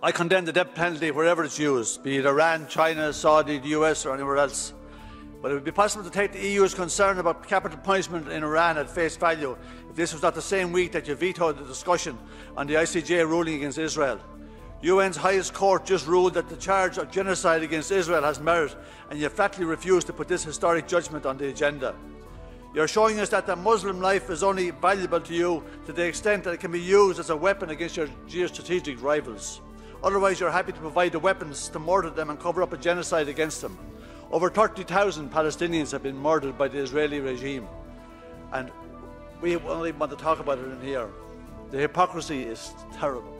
I condemn the death penalty wherever it's used, be it Iran, China, Saudi, the US or anywhere else. But it would be possible to take the EU's concern about capital punishment in Iran at face value if this was not the same week that you vetoed the discussion on the ICJ ruling against Israel. The UN's highest court just ruled that the charge of genocide against Israel has merit, and you flatly refused to put this historic judgment on the agenda. You are showing us that the Muslim life is only valuable to you to the extent that it can be used as a weapon against your geostrategic rivals. Otherwise, you are happy to provide the weapons to murder them and cover up a genocide against them. Over 30,000 Palestinians have been murdered by the Israeli regime, and we won't even want to talk about it in here. The hypocrisy is terrible.